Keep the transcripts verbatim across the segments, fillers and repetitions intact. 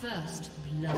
First blood.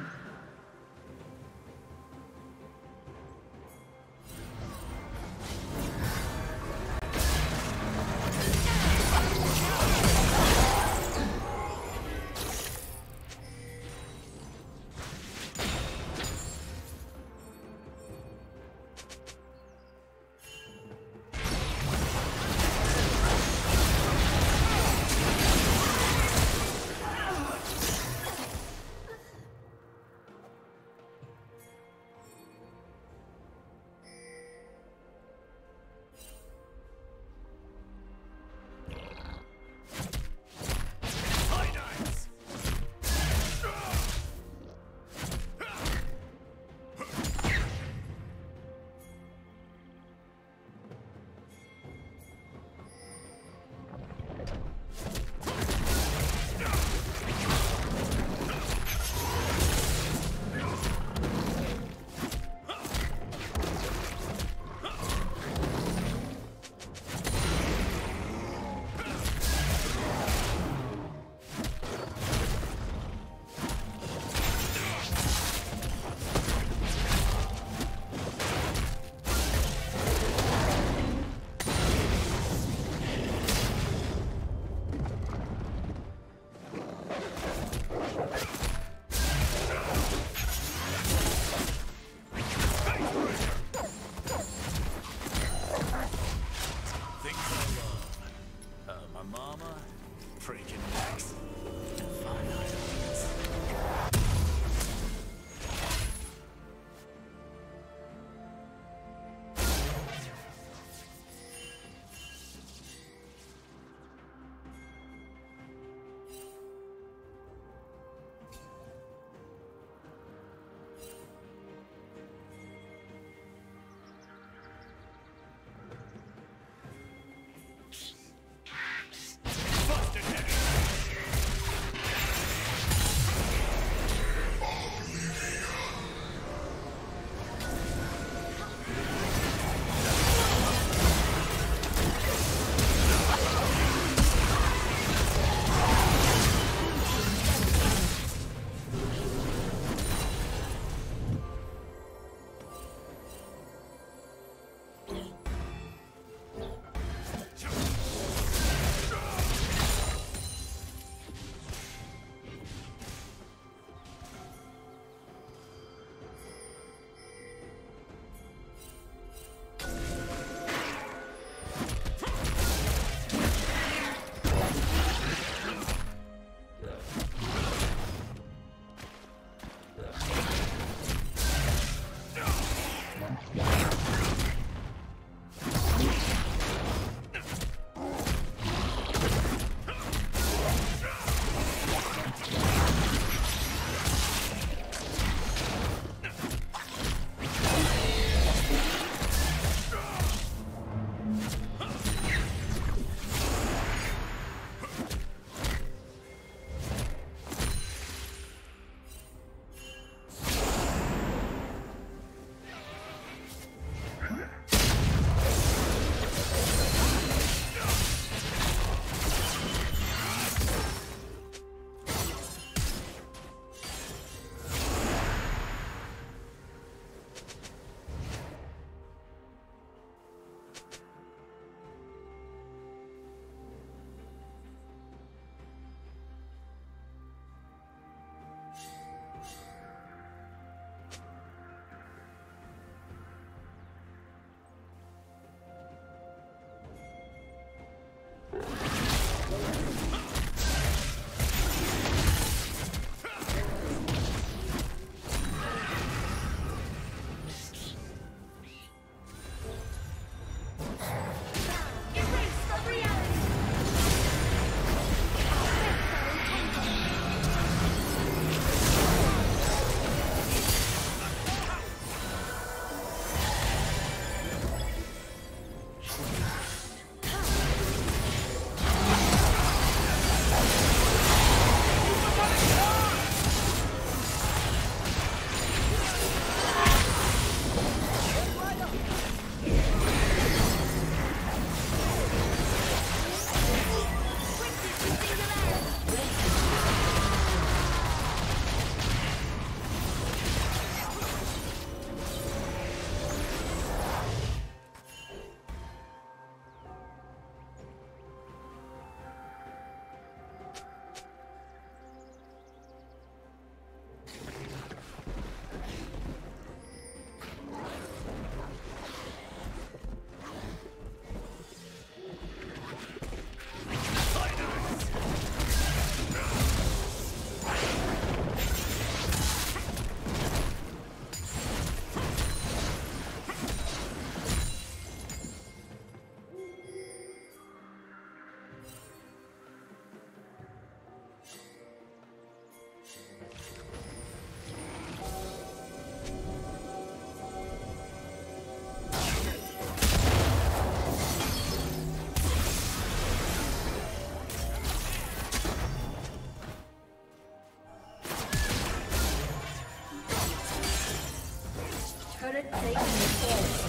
Third place in the fourth.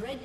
Red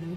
Blue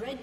Red